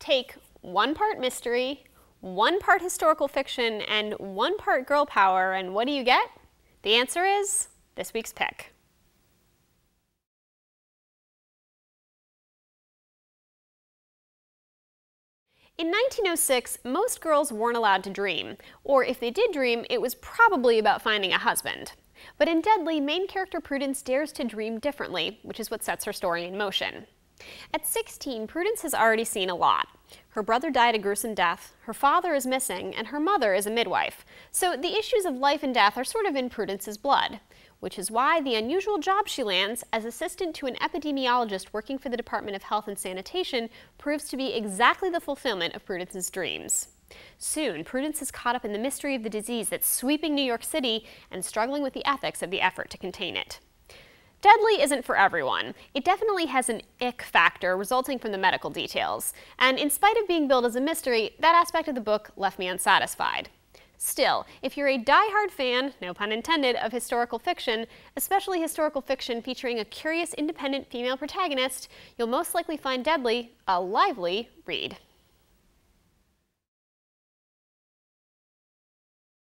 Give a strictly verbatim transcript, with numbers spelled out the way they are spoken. take one part mystery, one part historical fiction, and one part girl power, and what do you get? The answer is this week's pick. In nineteen oh six, most girls weren't allowed to dream, or if they did dream, it was probably about finding a husband. But in Deadly, main character Prudence dares to dream differently, which is what sets her story in motion. At sixteen, Prudence has already seen a lot. Her brother died a gruesome death, her father is missing, and her mother is a midwife. So the issues of life and death are sort of in Prudence's blood, which is why the unusual job she lands as assistant to an epidemiologist working for the Department of Health and Sanitation proves to be exactly the fulfillment of Prudence's dreams. Soon, Prudence is caught up in the mystery of the disease that's sweeping New York City and struggling with the ethics of the effort to contain it. Deadly isn't for everyone. It definitely has an ick factor resulting from the medical details, and in spite of being billed as a mystery, that aspect of the book left me unsatisfied. Still, if you're a die-hard fan, no pun intended, of historical fiction, especially historical fiction featuring a curious independent female protagonist, you'll most likely find Deadly a lively read.